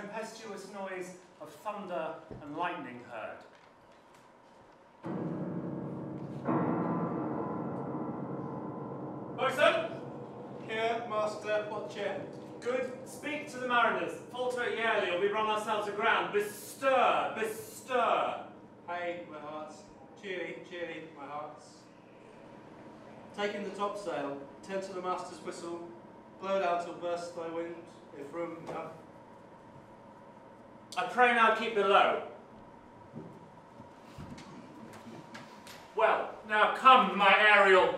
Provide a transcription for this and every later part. tempestuous noise of thunder and lightning heard. Boatswain! Here, Master Butcher. Good. Speak to the mariners. Falter it yearly, or we run ourselves aground. Bestir! Bestir! Hey, my hearts. Cheerly, cheerly, my hearts. Taking the topsail, tend to the master's whistle. Blow down till burst thy wind, if room enough. I pray now keep below. Well, now come, my Ariel.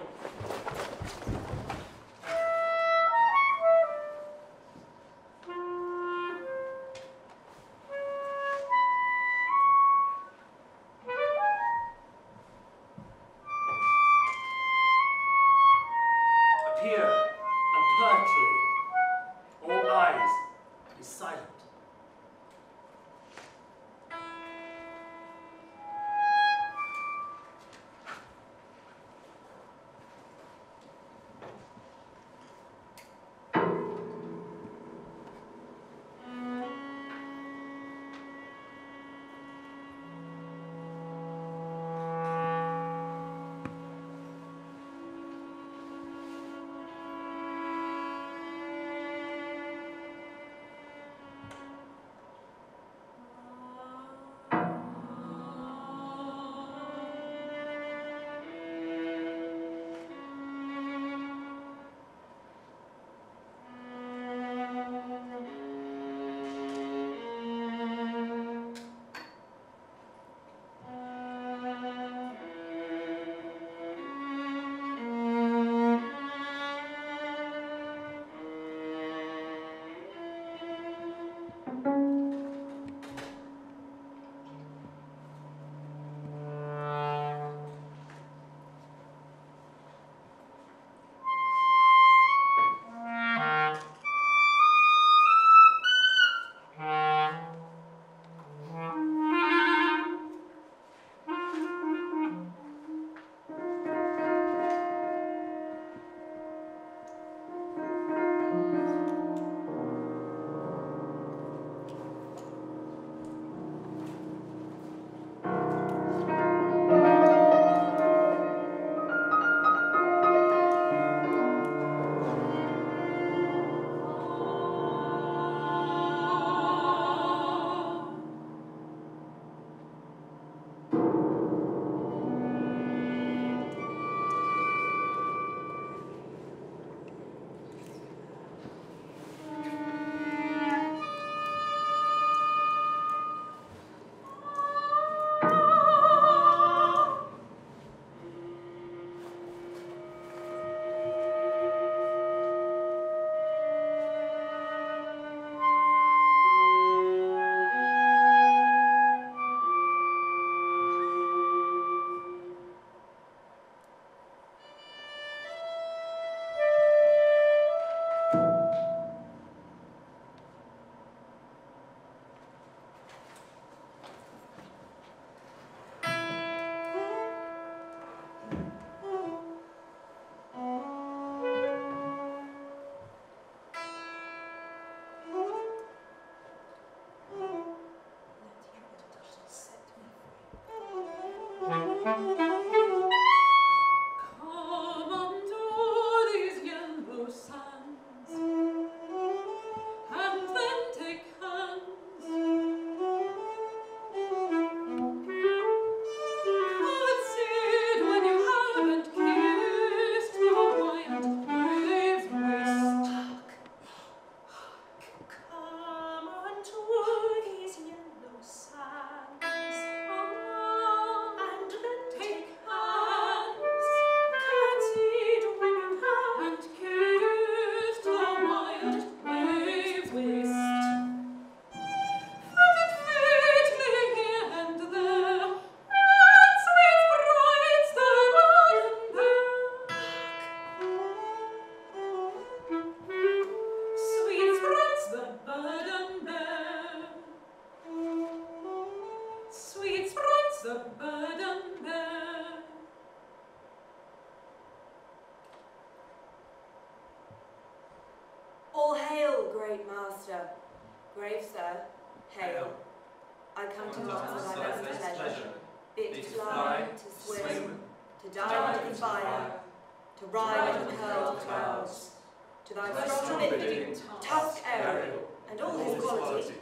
All hail, great master. Grave sir, hail. I come to Mars with my best pleasure, it to fly, to swim, to die in fire, to ride on curled clouds, to thy strong bidding, task Ariel, and all his quality.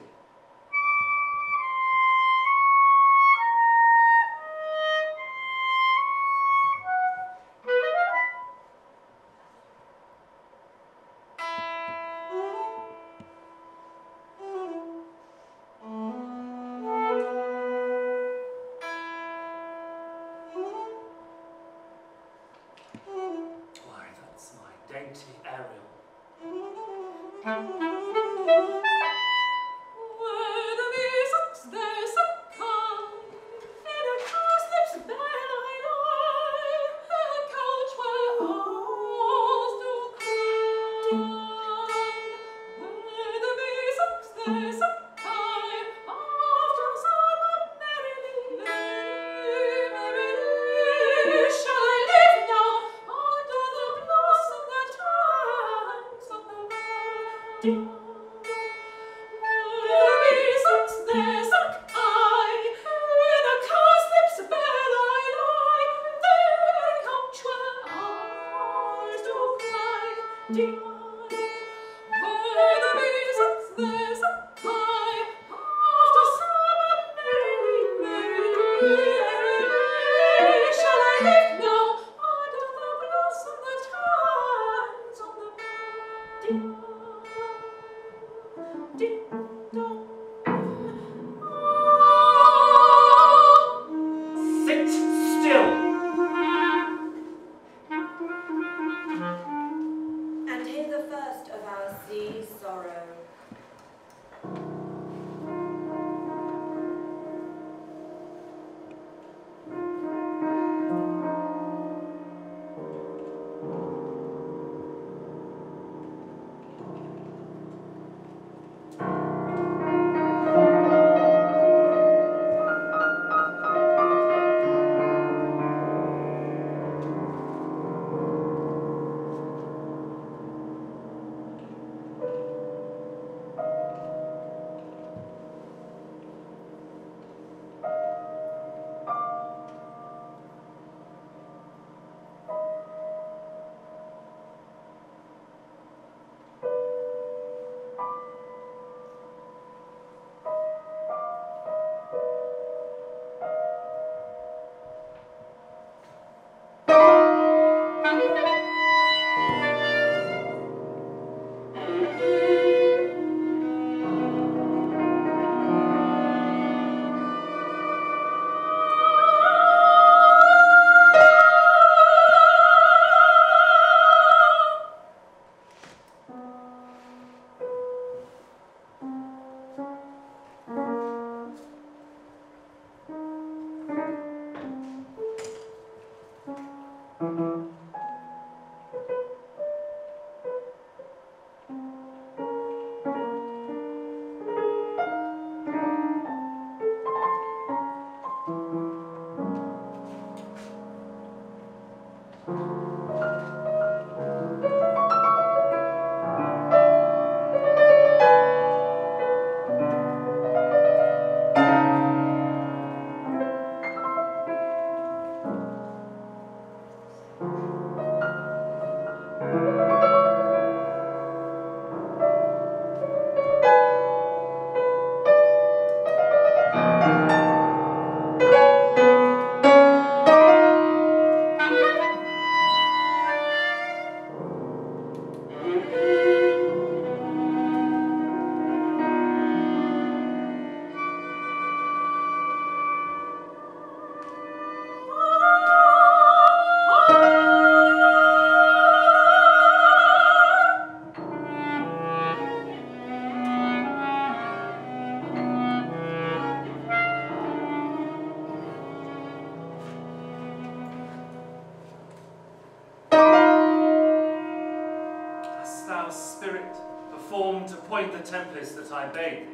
Tempest that I bade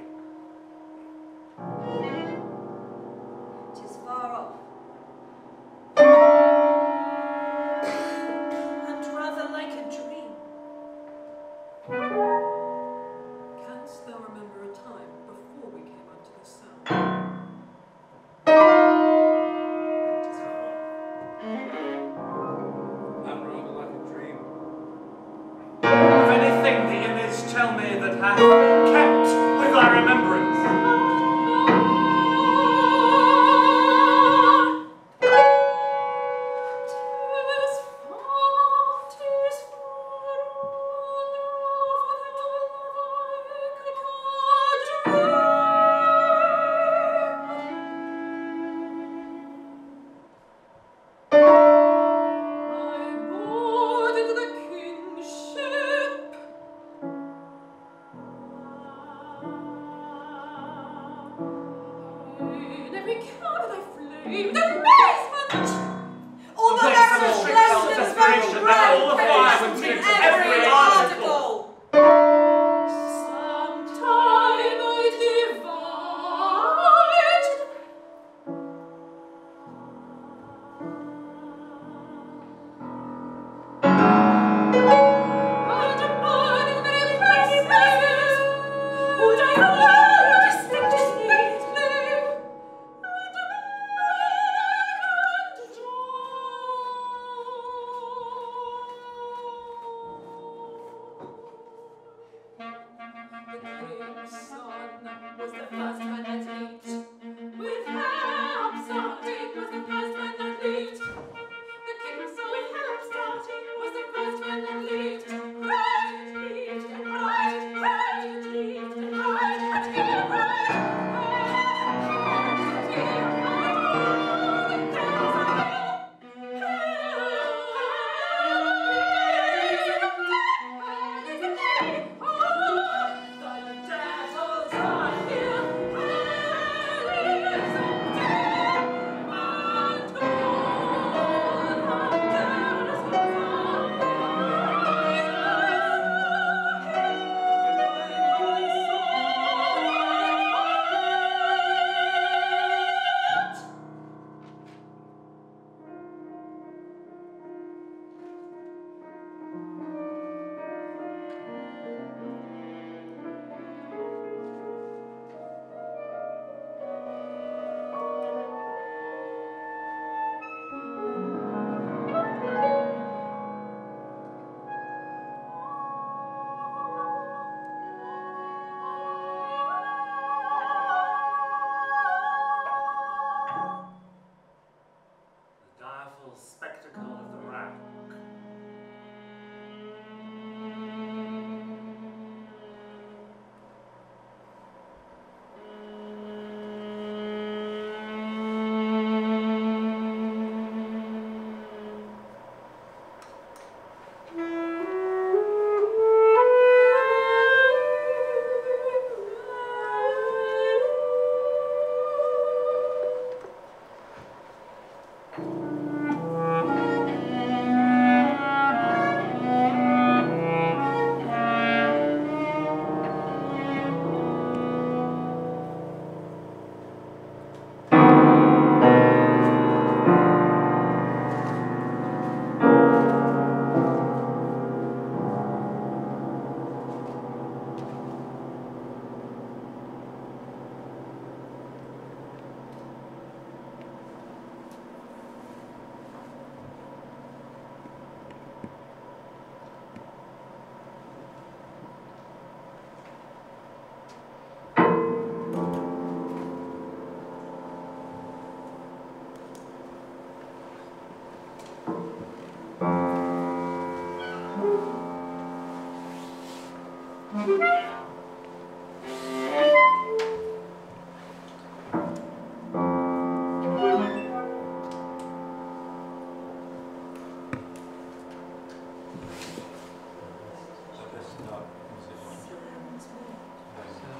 thee. 'Tis far off, and rather like a dream. Canst thou remember a time and kept with thy remembrance. All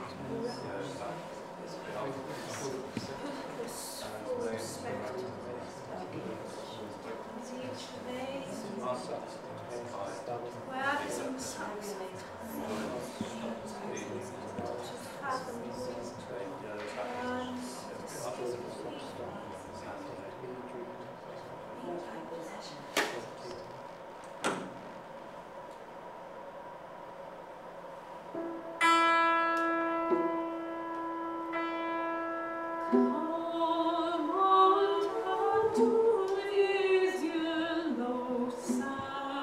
unto these yellow sands.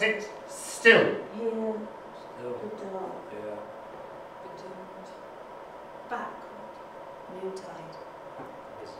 Sit still. Yeah. Still. Good dog. Yeah. Good dog. Backward. New tide. Yes.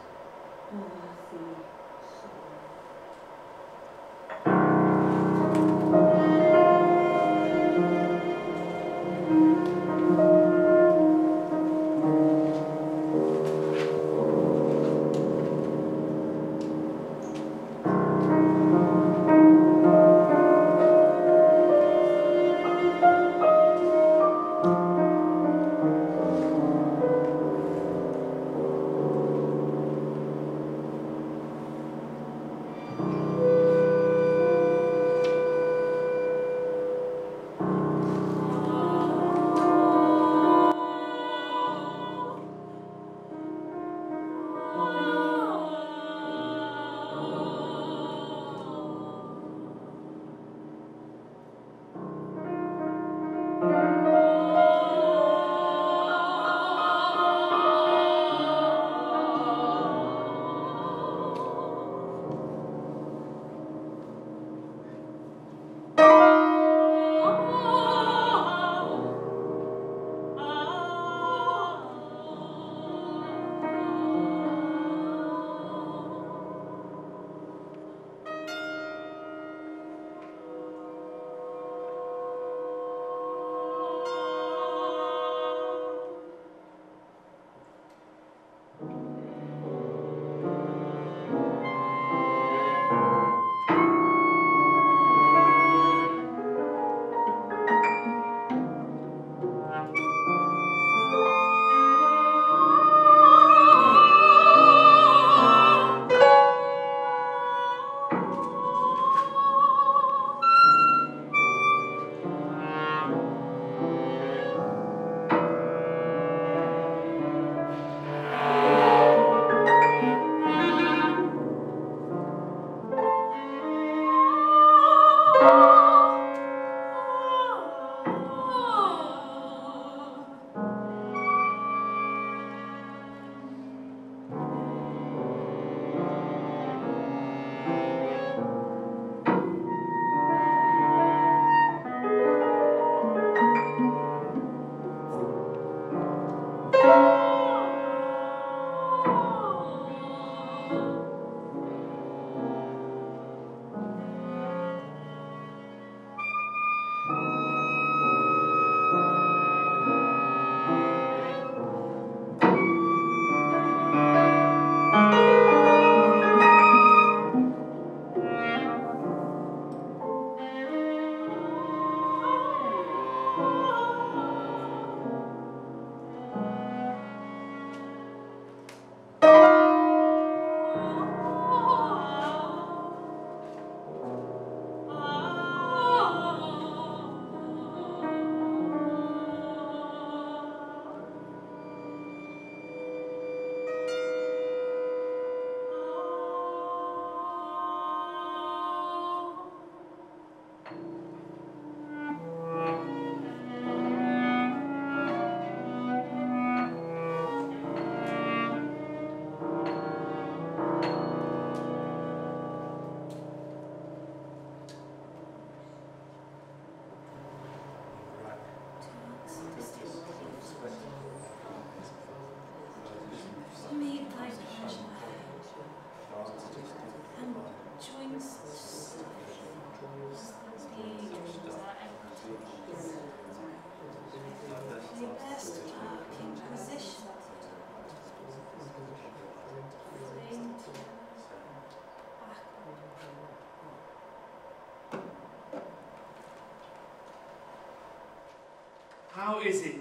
How is it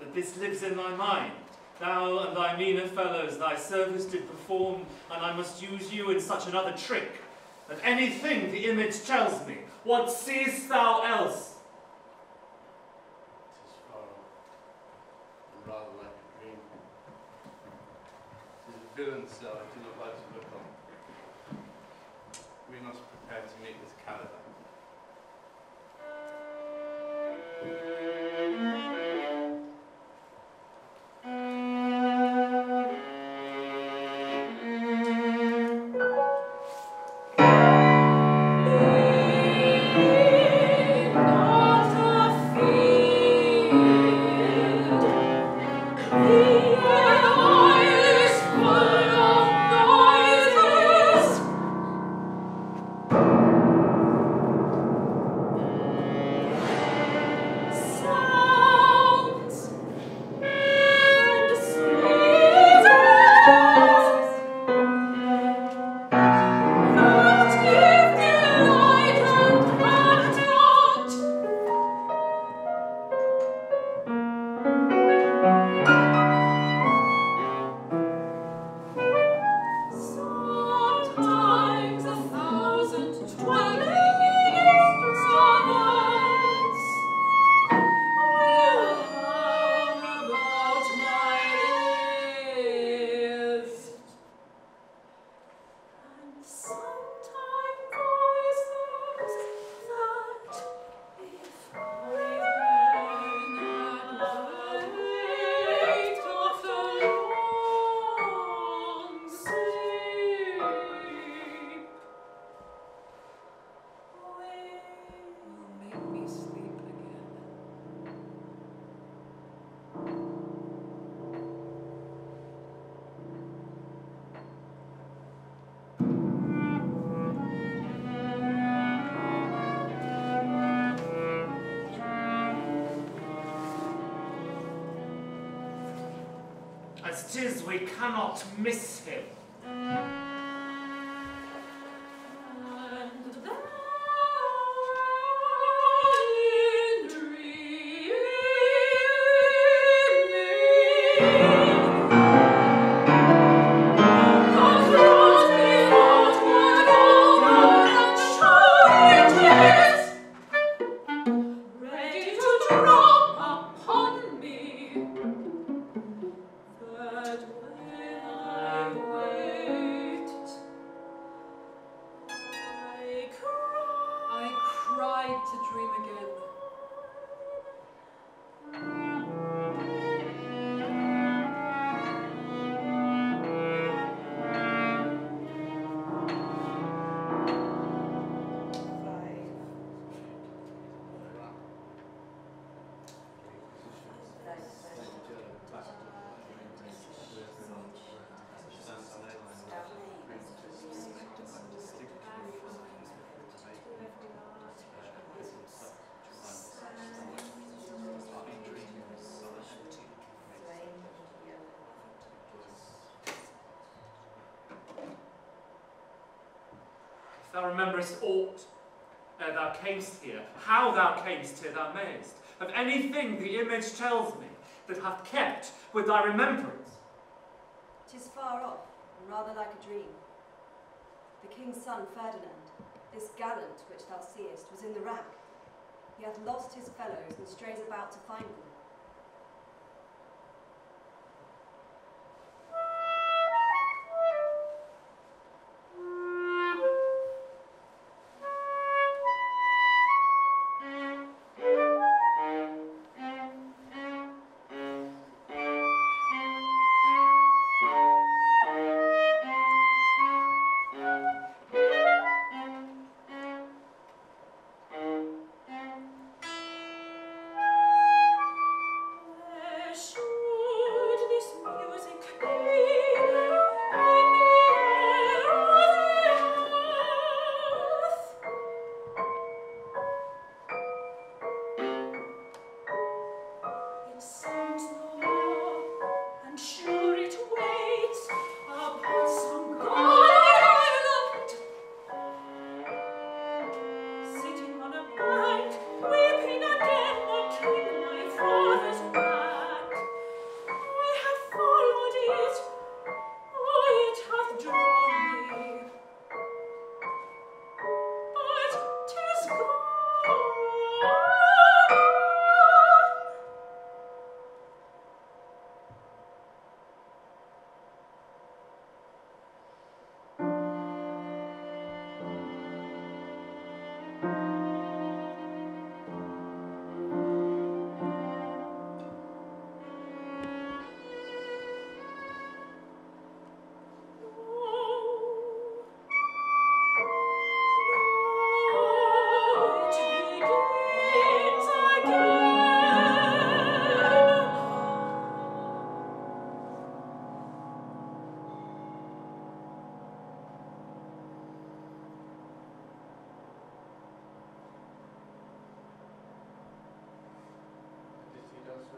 that this lives in thy mind? Thou and thy meaner fellows thy service did perform, and I must use you in such another trick, that anything the image tells me, what seest thou else? It is far off, and rather like a dream. It is a villain's cell I do not like to look on. We must prepare to meet this Caliban. As 'tis, we cannot miss him. Thou rememberest aught ere thou camest here, how thou camest here thou mayest, of anything the image tells me that hath kept with thy remembrance. 'Tis far off, and rather like a dream. The king's son Ferdinand, this gallant which thou seest, was in the rack. He hath lost his fellows and strays about to find them.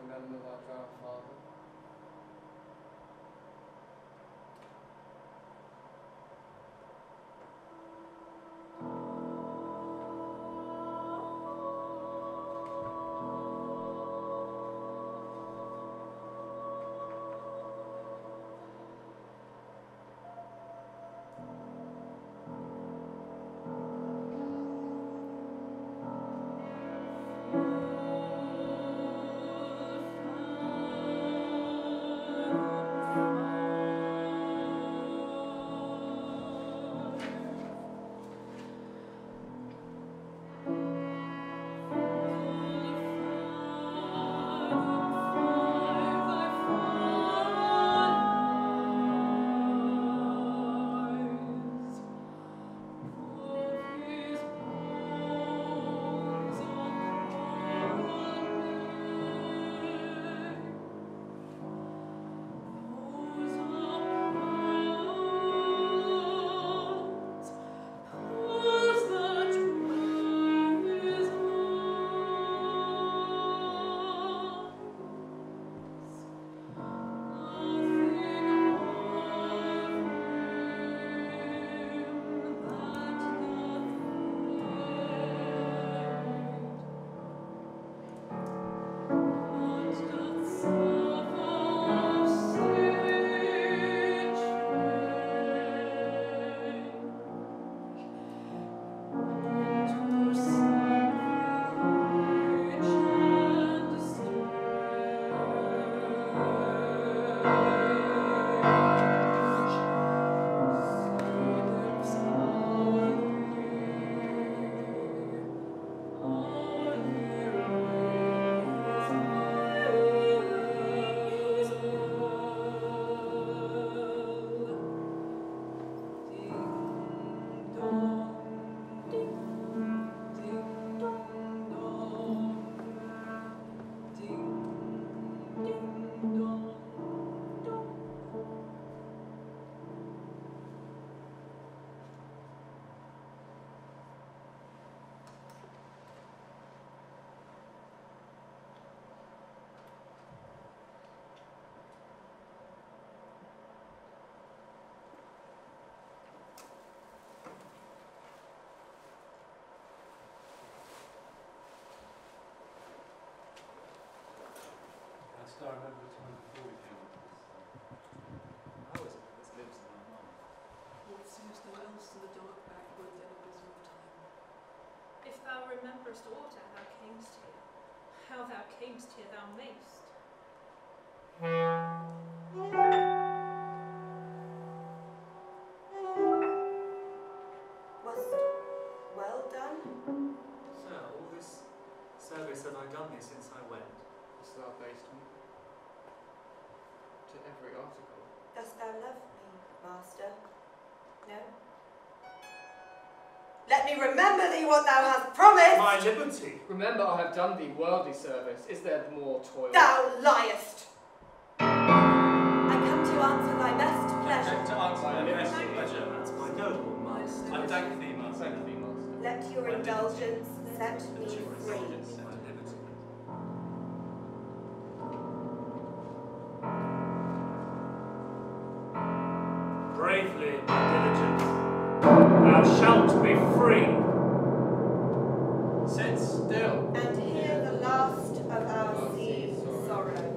remember thy grandfather. I remember the time before we came up with this. How is it that this lives in our mind? What seems no else in the dark backwoods and abysmal of time? If thou rememberest aught thou camest here, how thou camest here thou mayst. Was well done? So, all this service have I done here since I went. Hast thou faced me? To every article. Dost thou love me, Master? No? Let me remember thee what thou hast promised! My liberty! Remember I have done thee worldly service. Is there more toil? Thou liest! I come to answer thy best pleasure. I come to answer thy best pleasure. That's my noble master. I thank thee, Master. Thank thee, Master. Let your indulgence set me free. Bravely and diligent, thou shalt be free. Sit still. And hear the last of our sea's sorrow.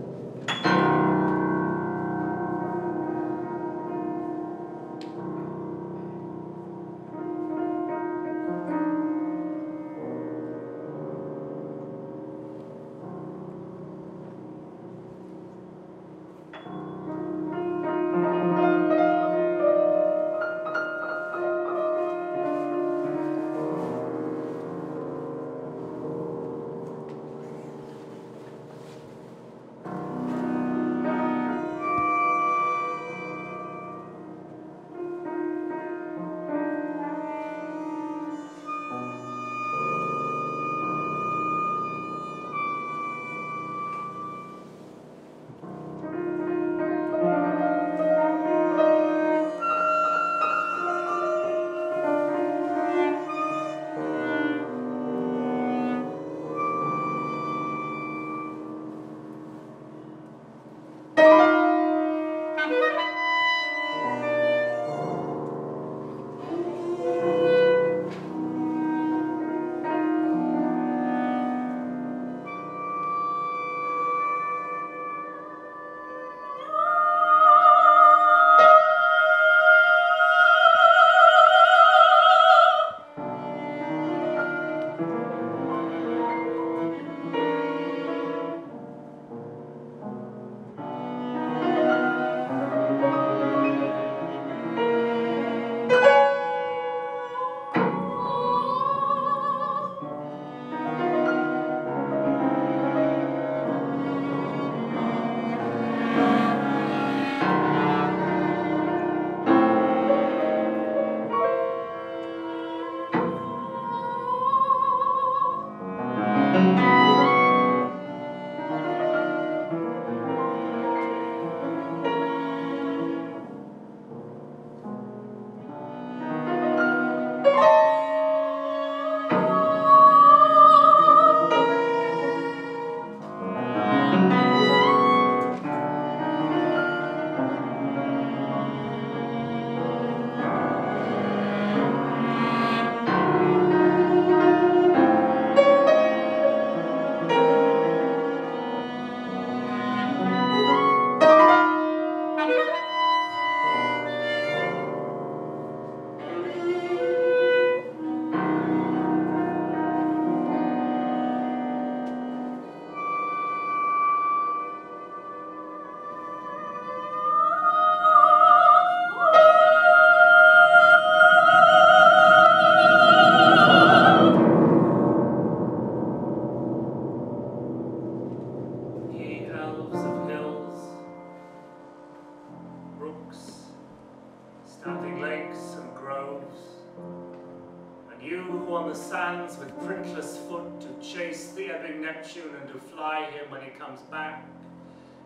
Neptune and defy him when he comes back.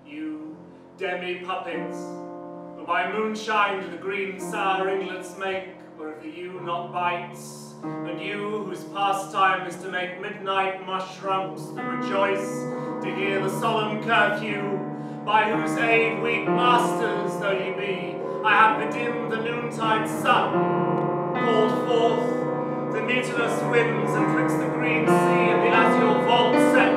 You demi-puppets, who by moonshine do the green sour inglets make, where the ewe not bites, and you whose pastime is to make midnight mushrumps that rejoice to hear the solemn curfew, by whose aid, weak masters though ye be, I have bedimmed the noontide sun, called forth the mutinous winds, and twixt the green sea and the azure vault set,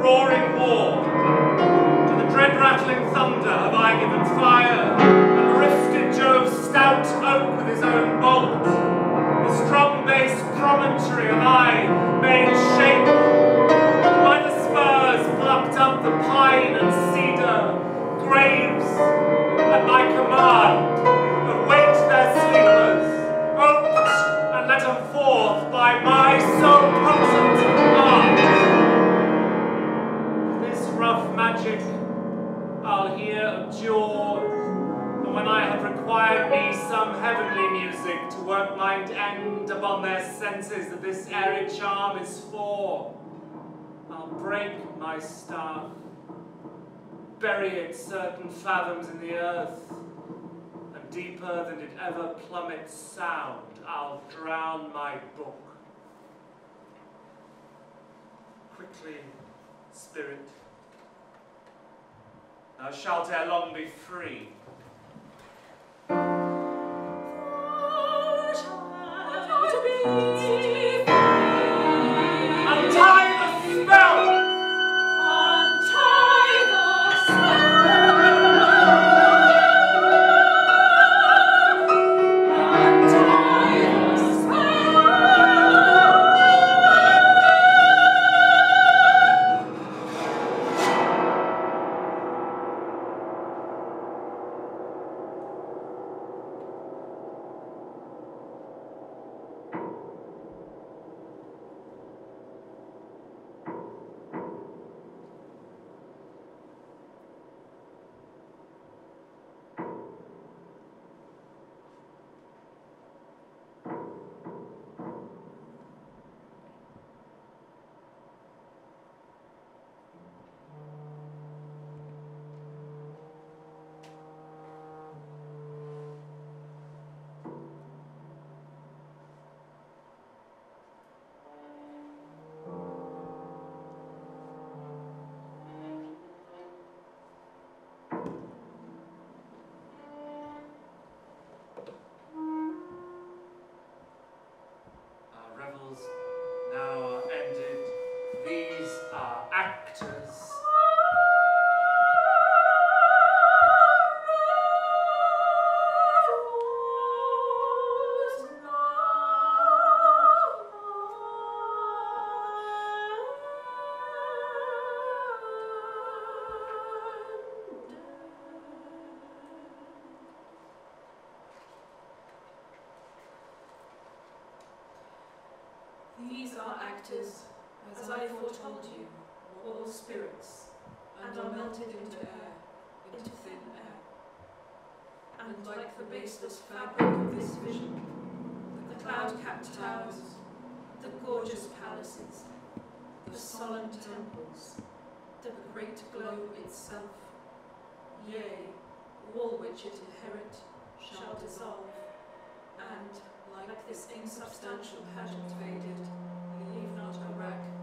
roaring war. To the dread rattling thunder have I given fire, and rifted Jove's stout oak with his own bolt. The strong bass promontory have I made shake, by the spurs plucked up the pine and cedar, graves, at my command, await their sleepers, oaks, and let them forth by my so potent art. This rough magic I'll here abjure, and when I have required me some heavenly music to work mine end upon their senses that this airy charm is for, I'll break my staff, bury it certain fathoms in the earth, deeper than did ever plummet sound, I'll drown my book. Quickly, spirit, thou shalt ere long be free. Untie the spell! These are actors, as I foretold you, all spirits, and are melted into air, into thin air. And like the baseless fabric of this vision, the cloud-capped towers, the gorgeous palaces, the solemn temples, the great globe itself, yea, all which it inherit shall dissolve, and like this insubstantial pageant faded, leave not a wreck.